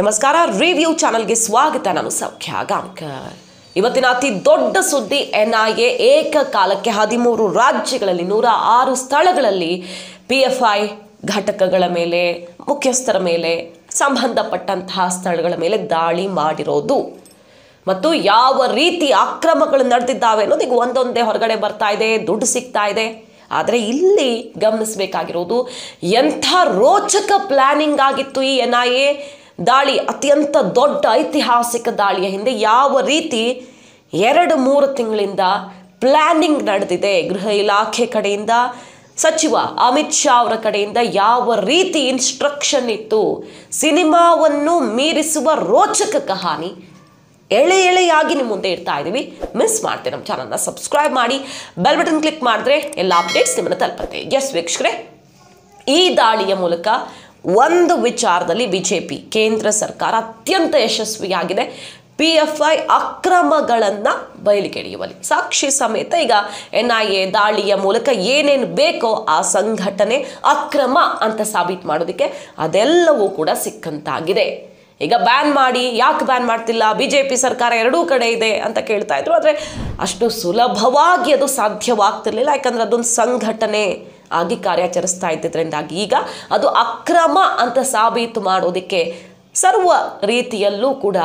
ನಮಸ್ಕಾರ ರಿವ್ಯೂ ಚಾನೆಲ್ಗೆ ಸ್ವಾಗತ ನಾನು ಸೌಖ್ಯ ಗಾಂಕರ್ ಇವತ್ತಿನ ಅತಿ ದೊಡ್ಡ ಸುದ್ದಿ NIA ಏಕಕಾಲಕ್ಕೆ 13 ರಾಜ್ಯಗಳಲ್ಲಿ 106 ಸ್ಥಳಗಳಲ್ಲಿ PFI ಘಟಕಗಳ ಮೇಲೆ ಮುಖ್ಯಸ್ಥರ ಮೇಲೆ ಸಂಬಂಧಪಟ್ಟಂತ ಸ್ಥಳಗಳ ಮೇಲೆ ದಾಳಿ ಮಾಡಿರೋದು ಮತ್ತು ಯಾವ ರೀತಿ ಆಕ್ರಮಣಗಳು ನಡೆದಿದ್ದಾವೆ ಅನ್ನೋದು ಒಂದೊಂದೇ ಹೊರಗಡೆ ಬರ್ತಾ ಇದೆ ದುಡ್ಡು ಸಿಗ್ತಾ ಇದೆ ಆದರೆ ಇಲ್ಲಿ ಗಮನಿಸಬೇಕಾಗಿರೋದು ಎಂತ ರೋಚಕ ಪ್ಲಾನಿಂಗ್ ಆಗಿತ್ತು ಈ NIA ದಾಳಿ ಅತ್ಯಂತ ದೊಡ್ಡ ಐತಿಹಾಸಿಕ ದಾಳಿಯ ಹಿಂದೆ ಯಾವ ರೀತಿ 2-3 ತಿಂಗಳಿಂದ ಪ್ಲಾನಿಂಗ್ ನಡೆದಿದೆ ಗೃಹ ಇಲಾಖೆ ಕಡೆಯಿಂದ ಸಚಿವ ಅಮಿತ್ ಶಾ ಅವರ ಕಡೆಯಿಂದ ಯಾವ ರೀತಿ ಇನ್ಸ್ಟ್ರಕ್ಷನ್ ಇತ್ತು ಸಿನಿಮಾವನ್ನು ಮೀರಿಸುವ ರೋಚಕ ಕಹಾನಿ ಎಳೆ ಎಳೆಯಾಗಿ ನಿಮ್ಮ ಮುಂದೆ ಇರ್ತಾ ಇದ್ದೀವಿ ಮಿಸ್ ಮಾಡ್ತೀವಿ ನಮ್ಮ ಚಾನಲ್ನ ಸಬ್ಸ್ಕ್ರೈಬ್ ಮಾಡಿ ಬೆಲ್ ಬಟನ್ ಕ್ಲಿಕ್ ಮಾಡಿದ್ರೆ ಎಲ್ಲ ಅಪ್ಡೇಟ್ಸ್ ನಿಮ್ಮನ್ನು ತಲುಪುತ್ತೆ ಎಸ್ ವೀಕ್ಷಕರೇ ಈ ದಾಳಿಯ ಮೂಲಕ ಒಂದು ವಿಚಾರದಲ್ಲಿ ಬಿಜೆಪಿ ಕೇಂದ್ರ ಸರ್ಕಾರ ಅತ್ಯಂತ ಯಶಸ್ವಿಯಾಗಿದೆ PFI ಅಕ್ರಮಗಳನ್ನು ಬಯಲಿಗೆಳೆಯುವಲ್ಲಿ ಸಾಕ್ಷಿ ಸಮೇತ ಈಗ NIA ದಾಳಿಯ ಮೂಲಕ ಏನೇನು ಬೇಕೋ ಆ ಸಂಘಟನೆ ಅಕ್ರಮ ಅಂತ ಸಾಬೀತು ಮಾಡೋದಕ್ಕೆ ಅದೆಲ್ಲವೂ ಕೂಡ ಸಿಕ್ಕಂತಾಗಿದೆ ಈಗ ಬ್ಯಾನ್ ಮಾಡಿ ಯಾಕೆ ಬ್ಯಾನ್ ಮಾಡ್ತಿಲ್ಲ ಬಿಜೆಪಿ ಸರ್ಕಾರ ಎರಡೂ ಕಡೆ ಇದೆ ಅಂತ ಕೇಳ್ತಾ ಇದ್ರು ಆದರೆ ಅಷ್ಟು ಸುಲಭವಾಗಿ ಅದು ಸಾಧ್ಯವಾಗ್ತಿರಲಿಲ್ಲ ಯಾಕಂದರೆ ಅದೊಂದು ಸಂಘಟನೆ ಆಗಿ ಕಾರ್ಯಾಚರಿಸ್ತಾ ಇದ್ದಿದ್ದರಿಂದಾಗಿ ಈಗ ಅದು ಅಕ್ರಮ ಅಂತ ಸಾಬೀತು ಮಾಡೋದಕ್ಕೆ ಸರ್ವ ರೀತಿಯಲ್ಲೂ ಕೂಡ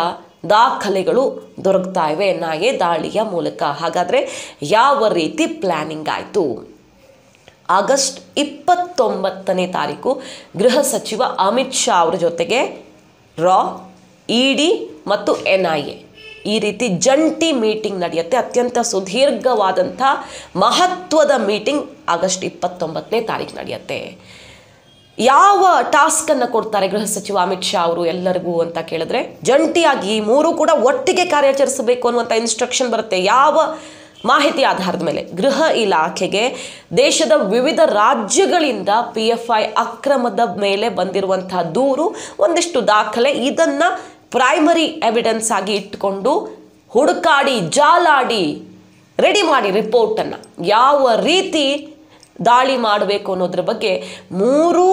ದಾಖಲೆಗಳು ದೊರಕ್ತಾ ಇವೆ NIA ದಾಳಿಯ ಮೂಲಕ ಹಾಗಾದರೆ ಯಾವ ರೀತಿ ಪ್ಲಾನಿಂಗ್ ಆಯಿತು ಆಗಸ್ಟ್ 29ನೇ ತಾರೀಕು ಗೃಹ ಸಚಿವ ಅಮಿತ್ ಶಾ ಅವರ ಜೊತೆಗೆ RA ED ಮತ್ತು NIA ಈ ರೀತಿ ಜಂಟಿ ಮೀಟಿಂಗ್ ನಡೆಯುತ್ತೆ ಅತ್ಯಂತ ಸುದೀರ್ಘವಾದಂಥ ಮಹತ್ವದ ಮೀಟಿಂಗ್ ಆಗಸ್ಟ್ 29ನೇ ತಾರೀಕು ನಡೆಯುತ್ತೆ ಯಾವ ಟಾಸ್ಕನ್ನು ಕೊಡ್ತಾರೆ ಗೃಹ ಸಚಿವ ಅಮಿತ್ ಶಾ ಅವರು ಎಲ್ಲರಿಗೂ ಅಂತ ಕೇಳಿದ್ರೆ ಜಂಟಿಯಾಗಿ ಈ ಮೂರು ಕೂಡ ಒಟ್ಟಿಗೆ ಕಾರ್ಯಾಚರಿಸಬೇಕು ಅನ್ನುವಂಥ ಇನ್ಸ್ಟ್ರಕ್ಷನ್ ಬರುತ್ತೆ ಯಾವ ಮಾಹಿತಿ ಆಧಾರದ ಮೇಲೆ ಗೃಹ ಇಲಾಖೆಗೆ ದೇಶದ ವಿವಿಧ ರಾಜ್ಯಗಳಿಂದ PFI ಅಕ್ರಮದ ಮೇಲೆ ಬಂದಿರುವಂತಹ ದೂರು ಒಂದಿಷ್ಟು ದಾಖಲೆ ಇದನ್ನು ಪ್ರೈಮರಿ ಎವಿಡೆನ್ಸ್ ಆಗಿ ಇಟ್ಟುಕೊಂಡು ಹುಡುಕಾಡಿ ಜಾಲಾಡಿ ರೆಡಿ ಮಾಡಿ ರಿಪೋರ್ಟನ್ನು ಯಾವ ರೀತಿ ದಾಳಿ ಮಾಡಬೇಕು ಅನ್ನೋದ್ರ ಬಗ್ಗೆ ಮೂರು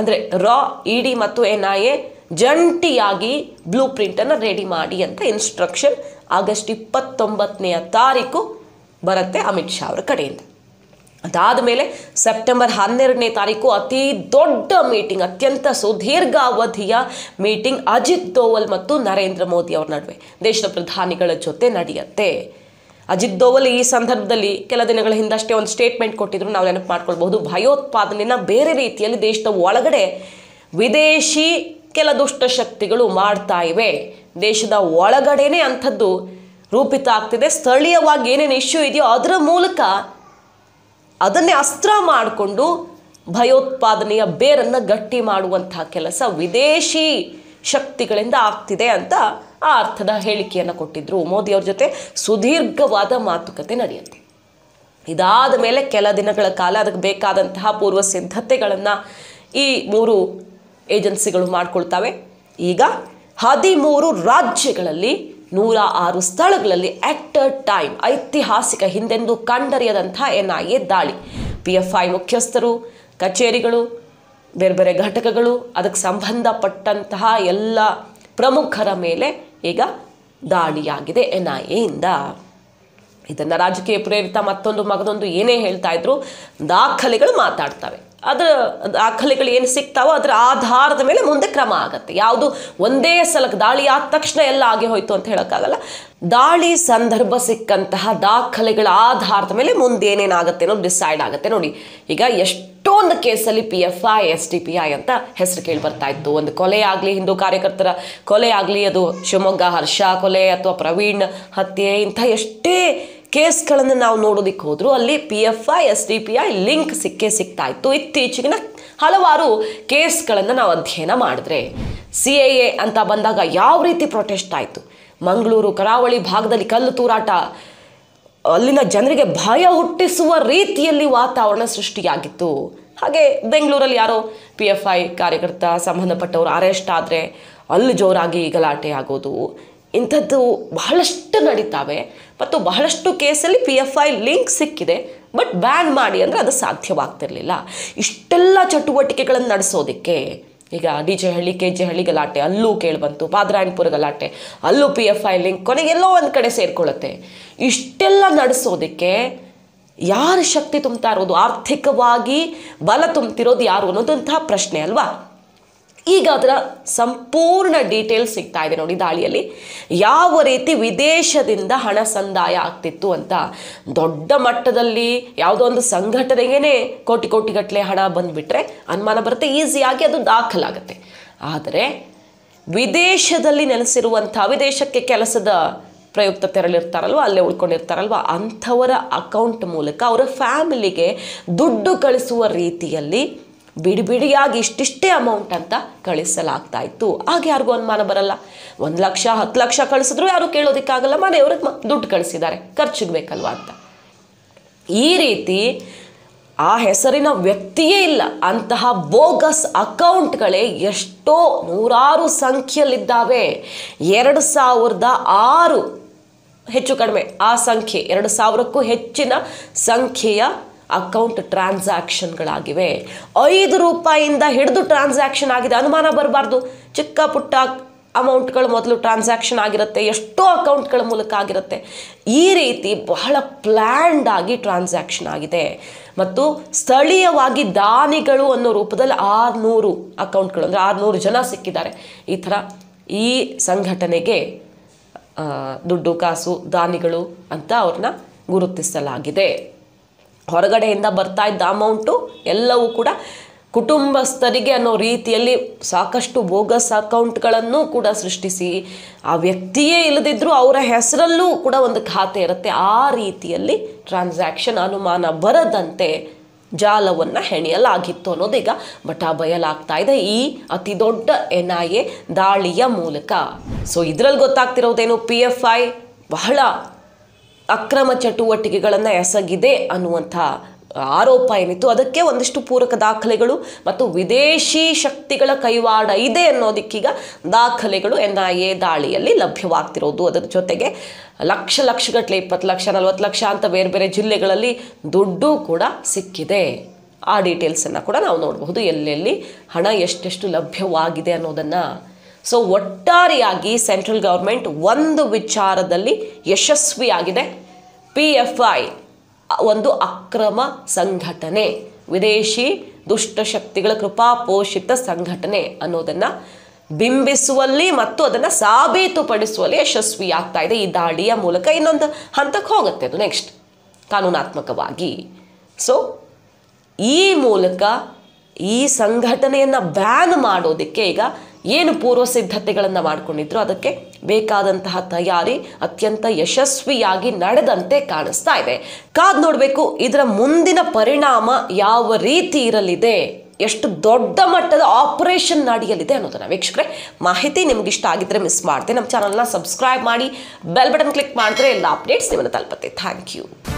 ಅಂದರೆ RA ED ಮತ್ತು NIA ಜಂಟಿಯಾಗಿ ಬ್ಲೂ ಪ್ರಿಂಟನ್ನು ರೆಡಿ ಮಾಡಿ ಅಂತ ಇನ್ಸ್ಟ್ರಕ್ಷನ್ ಆಗಸ್ಟ್ 29ನೇ ತಾರೀಕು ಬರುತ್ತೆ ಅಮಿತ್ ಶಾ ಅವರ ಕಡೆಯಿಂದ ಅದಾದ ಮೇಲೆ ಸೆಪ್ಟೆಂಬರ್ 12ನೇ ತಾರೀಕು ಅತಿ ದೊಡ್ಡ ಮೀಟಿಂಗ್ ಅತ್ಯಂತ ಸುದೀರ್ಘ ಅವಧಿಯ ಮೀಟಿಂಗ್ ಅಜಿತ್ ದೋವಲ್ ಮತ್ತು ನರೇಂದ್ರ ಮೋದಿ ಅವರ ನಡುವೆ ದೇಶದ ಪ್ರಧಾನಿಗಳ ಜೊತೆ ನಡೆಯುತ್ತೆ ಅಜಿತ್ ದೋವಲ್ ಈ ಸಂದರ್ಭದಲ್ಲಿ ಕೆಲ ದಿನಗಳ ಹಿಂದಷ್ಟೇ ಒಂದು ಸ್ಟೇಟ್ಮೆಂಟ್ ಕೊಟ್ಟಿದ್ರು ನಾವು ನೆನಪು ಮಾಡ್ಕೊಳ್ಬಹುದು ಭಯೋತ್ಪಾದನೆನ ಬೇರೆ ರೀತಿಯಲ್ಲಿ ದೇಶದ ಒಳಗಡೆ ವಿದೇಶಿ ಕೆಲ ದುಷ್ಟಶಕ್ತಿಗಳು ಮಾಡ್ತಾ ಇವೆ ದೇಶದ ಒಳಗಡೆನೇ ಅಂಥದ್ದು ರೂಪಿತ ಆಗ್ತಿದೆ ಸ್ಥಳೀಯವಾಗಿ ಏನೇನು ಇಶ್ಯೂ ಇದೆಯೋ ಅದರ ಮೂಲಕ ಅದನ್ನೇ ಅಸ್ತ್ರ ಮಾಡಿಕೊಂಡು ಭಯೋತ್ಪಾದನೆಯ ಬೇರನ್ನು ಗಟ್ಟಿ ಮಾಡುವಂತಹ ಕೆಲಸ ವಿದೇಶಿ ಶಕ್ತಿಗಳಿಂದ ಆಗ್ತಿದೆ ಅಂತ ಆ ಅರ್ಥದ ಹೇಳಿಕೆಯನ್ನು ಕೊಟ್ಟಿದ್ದರು ಮೋದಿಯವ್ರ ಜೊತೆ ಸುದೀರ್ಘವಾದ ಮಾತುಕತೆ ನಡೆಯುತ್ತೆ ಇದಾದ ಮೇಲೆ ಕೆಲ ದಿನಗಳ ಕಾಲ ಅದಕ್ಕೆ ಬೇಕಾದಂತಹ ಪೂರ್ವ ಸಿದ್ಧತೆಗಳನ್ನು ಈ ಮೂರು ಏಜೆನ್ಸಿಗಳು ಮಾಡಿಕೊಳ್ತವೆ ಈಗ 13 ರಾಜ್ಯಗಳಲ್ಲಿ 106 ಸ್ಥಳಗಳಲ್ಲಿ ಅಟ್ ಅ ಟೈಮ್ ಐತಿಹಾಸಿಕ ಹಿಂದೆಂದೂ ಕಂಡರಿಯದಂಥ NIA ದಾಳಿ PFI ಮುಖ್ಯಸ್ಥರು ಕಚೇರಿಗಳು ಬೇರೆ ಬೇರೆ ಘಟಕಗಳು ಅದಕ್ಕೆ ಸಂಬಂಧಪಟ್ಟಂತಹ ಎಲ್ಲ ಪ್ರಮುಖರ ಮೇಲೆ ಈಗ ದಾಳಿಯಾಗಿದೆ NIAಯಿಂದ ಇದನ್ನು ರಾಜಕೀಯ ಪ್ರೇರಿತ ಮಗದೊಂದು ಏನೇ ಹೇಳ್ತಾ ಇದ್ರು ದಾಖಲೆಗಳು ಮಾತಾಡ್ತವೆ ಅದರ ದಾಖಲೆಗಳು ಏನು ಸಿಗ್ತಾವೋ ಅದರ ಆಧಾರದ ಮೇಲೆ ಮುಂದೆ ಕ್ರಮ ಆಗುತ್ತೆ ಯಾವುದು ಒಂದೇ ಸಲಕ್ಕೆ ದಾಳಿ ಆದ ತಕ್ಷಣ ಎಲ್ಲ ಆಗಿ ಹೋಯಿತು ಅಂತ ಹೇಳೋಕ್ಕಾಗಲ್ಲ ದಾಳಿ ಸಂದರ್ಭ ಸಿಕ್ಕಂತಹ ದಾಖಲೆಗಳ ಆಧಾರದ ಮೇಲೆ ಮುಂದೆ ಏನೇನಾಗುತ್ತೆ ಅನ್ನೋದು ಡಿಸೈಡ್ ಆಗುತ್ತೆ ನೋಡಿ ಈಗ ಎಷ್ಟೊಂದು ಕೇಸಲ್ಲಿ PFI SDPI ಅಂತ ಹೆಸರು ಕೇಳಿ ಬರ್ತಾ ಇತ್ತು ಒಂದು ಕೊಲೆ ಆಗಲಿ ಹಿಂದೂ ಕಾರ್ಯಕರ್ತರ ಕೊಲೆ ಆಗಲಿ ಅದು ಶಿವಮೊಗ್ಗ ಹರ್ಷ ಕೊಲೆ ಅಥವಾ ಪ್ರವೀಣ್ ಹತ್ಯೆ ಇಂಥ ಎಷ್ಟೇ ಕೇಸ್ಗಳನ್ನು ನಾವು ನೋಡೋದಕ್ಕೆ ಹೋದರೂ ಅಲ್ಲಿ PFI SDPI ಲಿಂಕ್ ಸಿಗ್ತಾ ಇತ್ತು ಇತ್ತೀಚೆಗಿನ ಹಲವಾರು ಕೇಸ್ಗಳನ್ನು ನಾವು ಅಧ್ಯಯನ ಮಾಡಿದ್ರೆ CIA ಅಂತ ಬಂದಾಗ ಯಾವ ರೀತಿ ಪ್ರೊಟೆಸ್ಟ್ ಆಯಿತು ಮಂಗಳೂರು ಕರಾವಳಿ ಭಾಗದಲ್ಲಿ ಕಲ್ಲು ತೂರಾಟ ಅಲ್ಲಿನ ಜನರಿಗೆ ಭಯ ಹುಟ್ಟಿಸುವ ರೀತಿಯಲ್ಲಿ ವಾತಾವರಣ ಸೃಷ್ಟಿಯಾಗಿತ್ತು ಹಾಗೆ ಬೆಂಗಳೂರಲ್ಲಿ ಯಾರೋ PFI ಕಾರ್ಯಕರ್ತ ಸಂಬಂಧಪಟ್ಟವರು ಅರೆಸ್ಟ್ ಆದರೆ ಅಲ್ಲಿ ಜೋರಾಗಿ ಗಲಾಟೆ ಆಗೋದು ಇಂಥದ್ದು ಬಹಳಷ್ಟು ನಡೀತಾವೆ ಮತ್ತು ಬಹಳಷ್ಟು ಕೇಸಲ್ಲಿ PFI ಲಿಂಕ್ ಸಿಕ್ಕಿದೆ ಬಟ್ ಬ್ಯಾನ್ ಮಾಡಿ ಅಂದರೆ ಅದು ಸಾಧ್ಯವಾಗ್ತಿರಲಿಲ್ಲ ಇಷ್ಟೆಲ್ಲ ಚಟುವಟಿಕೆಗಳನ್ನು ನಡೆಸೋದಕ್ಕೆ ಈಗ ಅಡಿ ಚಹಳಿ ಗಲಾಟೆ ಅಲ್ಲೂ ಕೇಳಿಬಂತು, ಪಾದರಾಯನಪುರ ಗಲಾಟೆ ಅಲ್ಲೂ PFI ಲಿಂಕ್ ಕೊನೆಗೆಲ್ಲೋ ಒಂದು ಕಡೆ ಸೇರ್ಕೊಳ್ಳುತ್ತೆ. ಇಷ್ಟೆಲ್ಲ ನಡೆಸೋದಕ್ಕೆ ಯಾರು ಶಕ್ತಿ ತುಂಬ್ತಾ ಇರೋದು, ಆರ್ಥಿಕವಾಗಿ ಬಲ ತುಂಬ್ತಿರೋದು ಯಾರು ಅನ್ನೋದಂತಹ ಪ್ರಶ್ನೆ ಅಲ್ವಾ. ಈಗ ಅದರ ಸಂಪೂರ್ಣ ಡೀಟೇಲ್ ಸಿಗ್ತಾ ಇದೆ ನೋಡಿ ದಾಳಿಯಲ್ಲಿ. ಯಾವ ರೀತಿ ವಿದೇಶದಿಂದ ಹಣ ಸಂದಾಯ ಆಗ್ತಿತ್ತು ಅಂತ ದೊಡ್ಡ ಮಟ್ಟದಲ್ಲಿ ಯಾವುದೋ ಒಂದು ಸಂಘಟನೆಗೇ ಕೋಟಿ ಕೋಟಿಗಟ್ಟಲೆ ಹಣ ಬಂದುಬಿಟ್ರೆ ಅನುಮಾನ ಬರುತ್ತೆ, ಈಸಿಯಾಗಿ ಅದು ದಾಖಲಾಗುತ್ತೆ. ಆದರೆ ವಿದೇಶದಲ್ಲಿ ನೆಲೆಸಿರುವಂಥ, ವಿದೇಶಕ್ಕೆ ಕೆಲಸದ ಪ್ರಯುಕ್ತ ತೆರಳಿರ್ತಾರಲ್ವ, ಅಲ್ಲೇ ಉಳ್ಕೊಂಡಿರ್ತಾರಲ್ವ, ಅಂಥವರ ಅಕೌಂಟ್ ಮೂಲಕ ಅವರ ಫ್ಯಾಮಿಲಿಗೆ ದುಡ್ಡು ಕಳಿಸುವ ರೀತಿಯಲ್ಲಿ ಬಿಡಿಬಿಡಿಯಾಗಿ ಇಷ್ಟಿಷ್ಟೇ ಅಮೌಂಟ್ ಅಂತ ಕಳಿಸಲಾಗ್ತಾ ಇತ್ತು. ಹಾಗೆ ಯಾರಿಗೂ ಅನುಮಾನ ಬರಲ್ಲ. 1 ಲಕ್ಷ 10 ಲಕ್ಷ ಕಳಿಸಿದ್ರು ಯಾರು ಕೇಳೋದಕ್ಕಾಗಲ್ಲ, ಮನೆಯವ್ರಿಗೆ ದುಡ್ಡು ಕಳಿಸಿದ್ದಾರೆ ಖರ್ಚಿಗೆ ಬೇಕಲ್ವ ಅಂತ. ಈ ರೀತಿ ಆ ಹೆಸರಿನ ವ್ಯಕ್ತಿಯೇ ಇಲ್ಲ ಅಂತಹ ಬೋಗಸ್ ಅಕೌಂಟ್ಗಳೇ ಎಷ್ಟೋ ನೂರಾರು ಸಂಖ್ಯೆಯಲ್ಲಿದ್ದಾವೆ. 2006 ಹೆಚ್ಚು ಕಡಿಮೆ ಆ ಸಂಖ್ಯೆ 2000ಕ್ಕೂ ಹೆಚ್ಚಿನ ಸಂಖ್ಯೆಯ ಅಕೌಂಟ್ ಟ್ರಾನ್ಸಾಕ್ಷನ್ಗಳಾಗಿವೆ. ₹5 ಹಿಡಿದು ಟ್ರಾನ್ಸಾಕ್ಷನ್ ಆಗಿದೆ, ಅನುಮಾನ ಬರಬಾರ್ದು. ಚಿಕ್ಕ ಪುಟ್ಟ ಅಮೌಂಟ್ಗಳು ಮೊದಲು ಟ್ರಾನ್ಸಾಕ್ಷನ್ ಆಗಿರುತ್ತೆ, ಎಷ್ಟೋ ಅಕೌಂಟ್ಗಳ ಮೂಲಕ ಆಗಿರುತ್ತೆ. ಈ ರೀತಿ ಬಹಳ ಪ್ಲ್ಯಾನ್ಡ್ ಆಗಿ ಟ್ರಾನ್ಸಾಕ್ಷನ್ ಆಗಿದೆ. ಮತ್ತು ಸ್ಥಳೀಯವಾಗಿ ದಾನಿಗಳು ಅನ್ನೋ ರೂಪದಲ್ಲಿ 600 ಅಕೌಂಟ್ಗಳು, ಅಂದರೆ 600 ಜನ ಸಿಕ್ಕಿದ್ದಾರೆ. ಈ ಥರ ಈ ಸಂಘಟನೆಗೆ ದುಡ್ಡು ಕಾಸು ದಾನಿಗಳು ಅಂತ ಅವ್ರನ್ನ ಗುರುತಿಸಲಾಗಿದೆ. ಹೊರಗಡೆಯಿಂದ ಬರ್ತಾ ಇದ್ದ ಅಮೌಂಟು ಎಲ್ಲವೂ ಕೂಡ ಕುಟುಂಬಸ್ಥರಿಗೆ ಅನ್ನೋ ರೀತಿಯಲ್ಲಿ ಸಾಕಷ್ಟು ಬೋಗಸ್ ಅಕೌಂಟ್ಗಳನ್ನು ಕೂಡ ಸೃಷ್ಟಿಸಿ, ಆ ವ್ಯಕ್ತಿಯೇ ಇಲ್ಲದಿದ್ದರೂ ಅವರ ಹೆಸರಲ್ಲೂ ಕೂಡ ಒಂದು ಖಾತೆ ಇರುತ್ತೆ. ಆ ರೀತಿಯಲ್ಲಿ ಟ್ರಾನ್ಸಾಕ್ಷನ್ ಅನುಮಾನ ಬರದಂತೆ ಜಾಲವನ್ನು ಹೆಣೆಯಲಾಗಿತ್ತು ಅನ್ನೋದೀಗ ಬಟಾ ಬಯಲಾಗ್ತಾ ಇದೆ ಈ ಅತಿ ದೊಡ್ಡ NIA ದಾಳಿಯ ಮೂಲಕ. ಸೊ ಇದರಲ್ಲಿ ಗೊತ್ತಾಗ್ತಿರೋದೇನು, PFI ಬಹಳ ಅಕ್ರಮ ಚಟುವಟಿಕೆಗಳನ್ನು ಎಸಗಿದೆ ಅನ್ನುವಂಥ ಆರೋಪ ಏನಿತ್ತು ಅದಕ್ಕೆ ಒಂದಿಷ್ಟು ಪೂರಕ ದಾಖಲೆಗಳು ಮತ್ತು ವಿದೇಶಿ ಶಕ್ತಿಗಳ ಕೈವಾಡ ಇದೆ ಅನ್ನೋದಕ್ಕೀಗ ದಾಖಲೆಗಳು NIA ದಾಳಿಯಲ್ಲಿ ಲಭ್ಯವಾಗ್ತಿರೋದು. ಅದರ ಜೊತೆಗೆ ಲಕ್ಷಗಟ್ಟಲೆ, 20 ಲಕ್ಷ 40 ಲಕ್ಷ ಅಂತ ಬೇರೆ ಬೇರೆ ಜಿಲ್ಲೆಗಳಲ್ಲಿ ದುಡ್ಡು ಕೂಡ ಸಿಕ್ಕಿದೆ. ಆ ಡೀಟೇಲ್ಸನ್ನು ಕೂಡ ನಾವು ನೋಡಬಹುದು, ಎಲ್ಲೆಲ್ಲಿ ಹಣ ಎಷ್ಟೆಷ್ಟು ಲಭ್ಯವಾಗಿದೆ ಅನ್ನೋದನ್ನು. ಸೊ ಒಟ್ಟಾರೆಯಾಗಿ ಸೆಂಟ್ರಲ್ ಗೌರ್ಮೆಂಟ್ ಒಂದು ವಿಚಾರದಲ್ಲಿ ಯಶಸ್ವಿಯಾಗಿದೆ. PFI ಒಂದು ಅಕ್ರಮ ಸಂಘಟನೆ, ವಿದೇಶಿ ದುಷ್ಟಶಕ್ತಿಗಳ ಕೃಪಾಪೋಷಿತ ಸಂಘಟನೆ ಅನ್ನೋದನ್ನು ಬಿಂಬಿಸುವಲ್ಲಿ ಮತ್ತು ಅದನ್ನು ಸಾಬೀತುಪಡಿಸುವಲ್ಲಿ ಯಶಸ್ವಿಯಾಗ್ತಾ ಇದೆ ಈ ದಾಳಿಯ ಮೂಲಕ. ಇನ್ನೊಂದು ಹಂತಕ್ಕೆ ಹೋಗುತ್ತೆ ಅದು ನೆಕ್ಸ್ಟ್ ಕಾನೂನಾತ್ಮಕವಾಗಿ. ಸೊ ಈ ಮೂಲಕ ಈ ಸಂಘಟನೆಯನ್ನು ಬ್ಯಾನ್ ಮಾಡೋದಕ್ಕೆ ಈಗ ಏನು ಪೂರ್ವ ಸಿದ್ಧತೆಗಳನ್ನು ಮಾಡಿಕೊಂಡಿದ್ರು ಅದಕ್ಕೆ ಬೇಕಾದಂತಹ ತಯಾರಿ ಅತ್ಯಂತ ಯಶಸ್ವಿಯಾಗಿ ನಡೆದಂತೆ ಕಾಣಿಸ್ತಾ ಇದೆ. ಕಾದು ನೋಡಬೇಕು ಇದರ ಮುಂದಿನ ಪರಿಣಾಮ ಯಾವ ರೀತಿ ಇರಲಿದೆ, ಎಷ್ಟು ದೊಡ್ಡ ಮಟ್ಟದ ಆಪರೇಷನ್ ನಡೆಯಲಿದೆ ಅನ್ನೋದನ್ನು. ವೀಕ್ಷಕರೇ, ಮಾಹಿತಿ ನಿಮಗಿಷ್ಟ ಆಗಿದ್ದರೆ ಮಿಸ್ ಮಾಡಿದೆ, ನಮ್ಮ ಚಾನಲ್ನ ಸಬ್ಸ್ಕ್ರೈಬ್ ಮಾಡಿ ಬೆಲ್ ಬಟನ್ ಕ್ಲಿಕ್ ಮಾಡಿದ್ರೆ ಎಲ್ಲ ಅಪ್ಡೇಟ್ಸ್ ನಿಮ್ಮನ್ನು ತಲುಪುತ್ತೆ. Thank you.